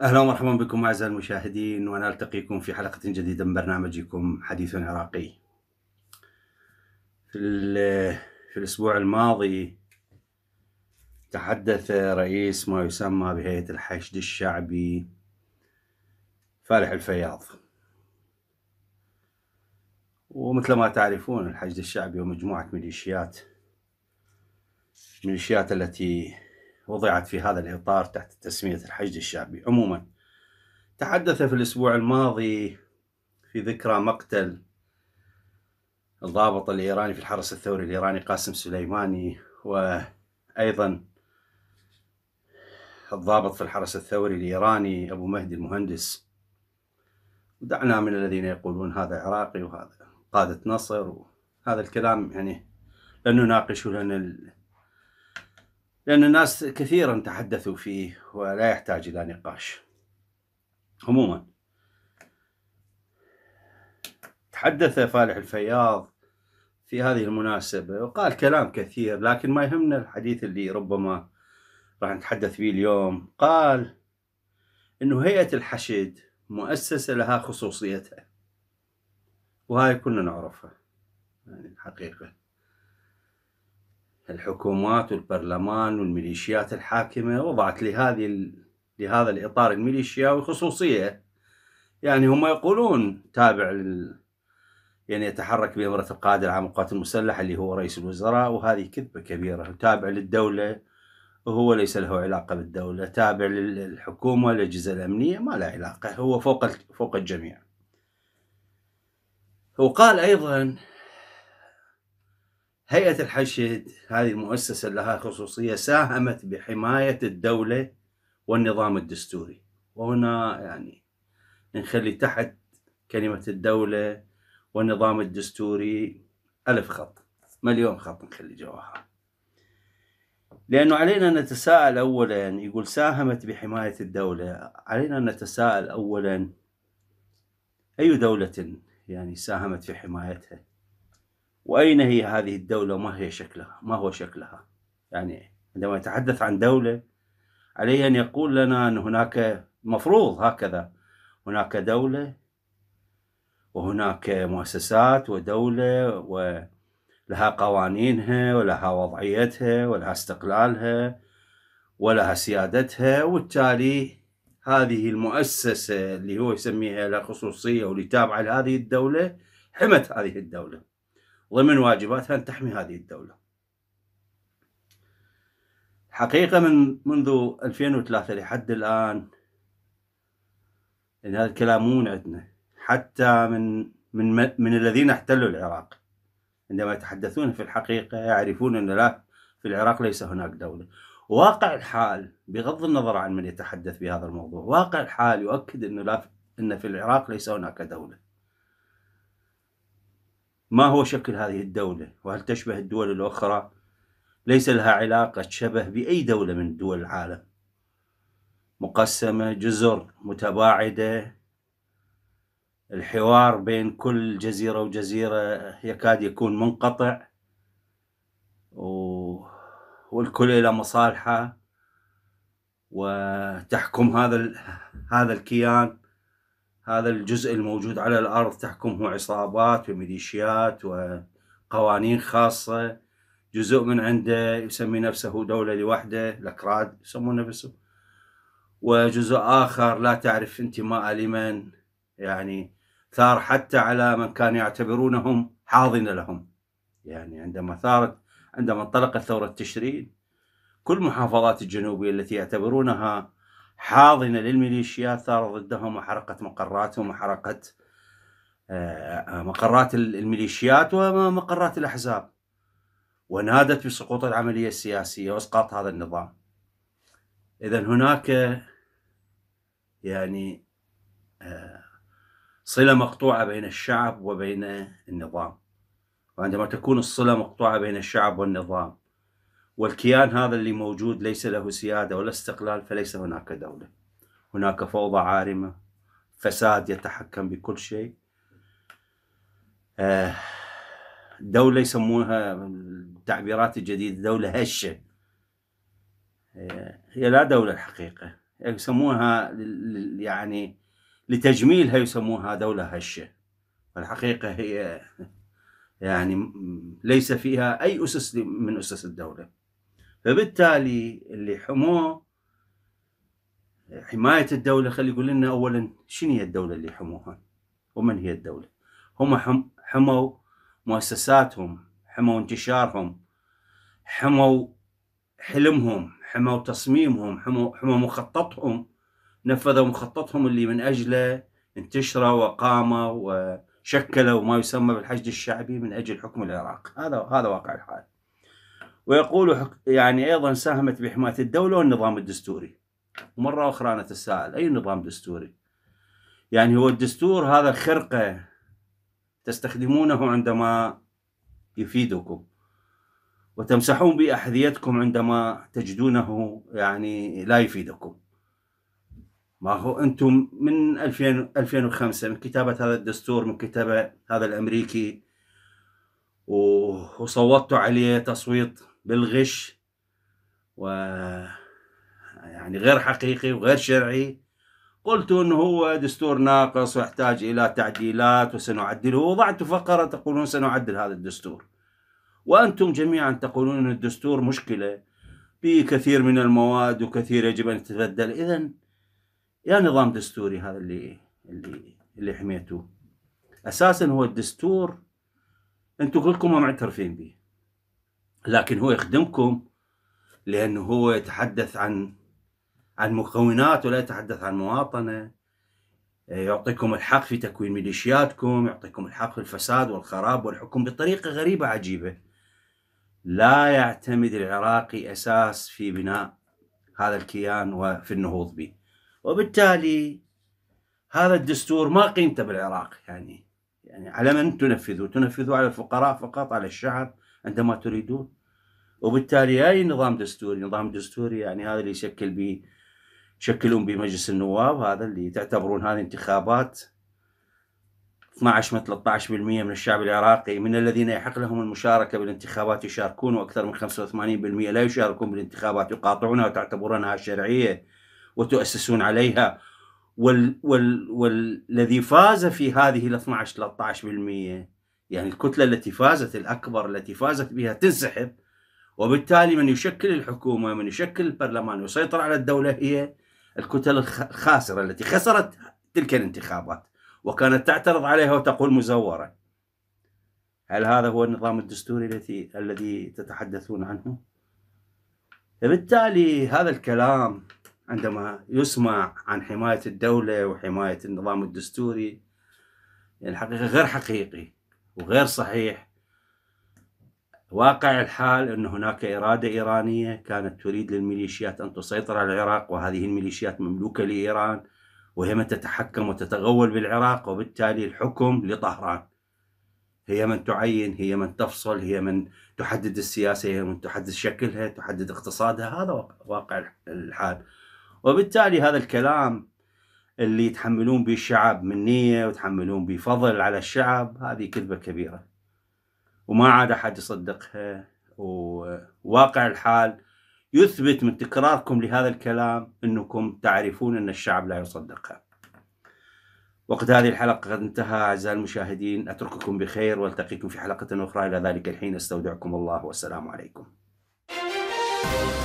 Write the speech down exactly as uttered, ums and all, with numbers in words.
أهلا ومرحبا بكم أعزائي المشاهدين، ونلتقيكم في حلقة جديدة من برنامجكم حديث عراقي. في, في الأسبوع الماضي تحدث رئيس ما يسمى بهيئة الحشد الشعبي فالح الفياض، ومثل ما تعرفون الحشد الشعبي ومجموعة ميليشيات الميليشيات التي وضعت في هذا الإطار تحت تسمية الحشد الشعبي. عموما تحدث في الأسبوع الماضي في ذكرى مقتل الضابط الإيراني في الحرس الثوري الإيراني قاسم سليماني، وأيضا الضابط في الحرس الثوري الإيراني أبو مهدي المهندس. ودعنا من الذين يقولون هذا عراقي وهذا قادة نصر وهذا الكلام، يعني لن نناقشه، لأن لأن الناس كثيرا تحدثوا فيه ولا يحتاج إلى نقاش. عموما تحدث فالح الفياض في هذه المناسبة وقال كلام كثير، لكن ما يهمنا الحديث اللي ربما راح نتحدث فيه اليوم. قال إنه هيئة الحشد مؤسسة لها خصوصيتها، وهاي كنا نعرفها. يعني الحقيقة الحكومات والبرلمان والميليشيات الحاكمة وضعت لهذه لهذا الإطار الميليشياوي خصوصية، يعني هم يقولون تابع لل يعني يتحرك بأمرة القائد العام للقوات المسلحة اللي هو رئيس الوزراء، وهذه كذبة كبيرة. تابع للدولة وهو ليس له علاقة بالدولة، تابع للحكومة والأجهزة الأمنية ما له علاقة، هو فوق فوق الجميع. وقال أيضا هيئة الحشد هذه المؤسسة لها خصوصية ساهمت بحماية الدولة والنظام الدستوري. وهنا يعني نخلي تحت كلمة الدولة والنظام الدستوري ألف خط، مليون خط نخلي جواها، لأنه علينا أن نتساءل أولا. يقول ساهمت بحماية الدولة، علينا أن نتساءل أولا أي دولة يعني ساهمت في حمايتها، وأين هي هذه الدولة وما هي شكلها، ما هو شكلها. يعني عندما يتحدث عن دولة عليه أن يقول لنا أن هناك مفروض هكذا، هناك دولة وهناك مؤسسات ودولة ولها قوانينها ولها وضعيتها ولها استقلالها ولها سيادتها، وبالتالي هذه المؤسسة اللي هو يسميها لها خصوصية واللي تابعة لهذه الدولة حمت هذه الدولة، ضمن واجباتها أن تحمي هذه الدولة. حقيقة من منذ ألفين وثلاثة لحد الآن إن هذا الكلام مو من عندنا، حتى من من من الذين احتلوا العراق عندما يتحدثون في الحقيقة يعرفون أن لا، في العراق ليس هناك دولة. واقع الحال بغض النظر عن من يتحدث بهذا الموضوع، واقع الحال يؤكد أنه لا، أن في العراق ليس هناك دولة. ما هو شكل هذه الدولة؟ وهل تشبه الدول الأخرى؟ ليس لها علاقة تشبه بأي دولة من دول العالم، مقسمة جزر متباعدة، الحوار بين كل جزيرة وجزيرة يكاد يكون منقطع، والكل إلى مصالحة، وتحكم هذا هذا الكيان، هذا الجزء الموجود على الأرض تحكمه عصابات وميليشيات وقوانين خاصة. جزء من عنده يسمي نفسه دولة لوحده، الأكراد يسمون نفسه، وجزء آخر لا تعرف انتماء لمن، يعني ثار حتى على من كانوا يعتبرونهم حاضنة لهم. يعني عندما ثارت عندما انطلقت ثورة تشرين كل محافظات الجنوبية التي يعتبرونها حاضنة للميليشيات ثار ضدهم وحرقت مقراتهم وحرقت مقرات الميليشيات ومقرات الأحزاب، ونادت بسقوط العملية السياسية وإسقاط هذا النظام. إذا هناك يعني صلة مقطوعة بين الشعب وبين النظام، وعندما تكون الصلة مقطوعة بين الشعب والنظام والكيان هذا اللي موجود ليس له سيادة ولا استقلال، فليس هناك دولة. هناك فوضى عارمة، فساد يتحكم بكل شيء. دولة يسمونها التعبيرات الجديدة دولة هشة، هي لا دولة الحقيقة، يسمونها يعني لتجميلها يسمونها دولة هشة، والحقيقة هي يعني ليس فيها أي أسس من أسس الدولة. فبالتالي اللي حموه حماية الدولة، خلي يقول لنا أولا شنو هي الدولة اللي حموها ومن هي الدولة. هم حموا مؤسساتهم، حموا انتشارهم، حموا حلمهم، حموا تصميمهم، حموا, حموا مخططهم، نفذوا مخططهم اللي من أجله انتشروا وقاموا و شكلوا ما يسمى بالحشد الشعبي من أجل حكم العراق. هذا هذا واقع الحال. ويقول يعني أيضا ساهمت بحماية الدولة والنظام الدستوري. ومرة أخرى أنا أتساءل أي نظام دستوري؟ يعني هو الدستور هذا خرقة تستخدمونه عندما يفيدكم، وتمسحون بأحذيتكم عندما تجدونه يعني لا يفيدكم. ما هو أنتم من ألفين وخمسة من كتابة هذا الدستور، من كتابة هذا الأمريكي، وصوتوا عليه تصويت بالغش و يعني غير حقيقي وغير شرعي. قلتوا أنه هو دستور ناقص ويحتاج إلى تعديلات وسنعدله، ووضعتوا فقرة تقولون سنعدل هذا الدستور. وأنتم جميعا تقولون أن الدستور مشكلة بكثير من المواد وكثير يجب أن تتبدل. إذن يا نظام دستوري هذا اللي اللي اللي حميتوه، اساسا هو الدستور انتم كلكم ما معترفين به، لكن هو يخدمكم لانه هو يتحدث عن عن مكونات ولا يتحدث عن مواطنه. يعطيكم الحق في تكوين ميليشياتكم، يعطيكم الحق في الفساد والخراب والحكم بطريقه غريبه عجيبه. لا يعتمد العراقي اساس في بناء هذا الكيان وفي النهوض به، وبالتالي هذا الدستور ما قيمته بالعراق. يعني يعني على من تنفذوا؟ تنفذوا على الفقراء فقط، على الشعب عندما تريدون. وبالتالي اي نظام دستوري، نظام دستوري يعني هذا اللي يشكل بي يشكلون بمجلس النواب، هذا اللي تعتبرون هذه انتخابات اثناعش من ثلاثطعش بالمئة من الشعب العراقي من الذين يحق لهم المشاركه بالانتخابات يشاركون، واكثر من خمسة وثمانين بالمئة لا يشاركون بالانتخابات، يقاطعونها وتعتبرونها شرعيه وتؤسسون عليها. والذي وال وال فاز في هذه ال اثناعش ثلاثطعش بالمئة يعني الكتلة التي فازت الأكبر التي فازت بها تنسحب، وبالتالي من يشكل الحكومة، من يشكل البرلمان ويسيطر على الدولة هي الكتل الخاسرة التي خسرت تلك الانتخابات وكانت تعترض عليها وتقول مزورة. هل هذا هو النظام الدستوري الذي الذي تتحدثون عنه؟ بالتالي هذا الكلام عندما يسمع عن حماية الدولة وحماية النظام الدستوري يعني الحقيقة غير حقيقي وغير صحيح. واقع الحال أن هناك إرادة إيرانية كانت تريد للميليشيات أن تسيطر على العراق، وهذه الميليشيات مملوكة لإيران وهي من تتحكم وتتغول بالعراق، وبالتالي الحكم لطهران. هي من تعين، هي من تفصل، هي من تحدد السياسة، هي من تحدد شكلها، تحدد اقتصادها. هذا واقع الحال. وبالتالي هذا الكلام اللي يتحملون به الشعب من نية وتحملون به فضل على الشعب، هذه كذبة كبيرة وما عاد أحد يصدقها. وواقع الحال يثبت من تكراركم لهذا الكلام أنكم تعرفون أن الشعب لا يصدقها. وقت هذه الحلقة قد انتهى. أعزائي المشاهدين، أترككم بخير والتقيكم في حلقة أخرى. إلى ذلك الحين استودعكم الله والسلام عليكم.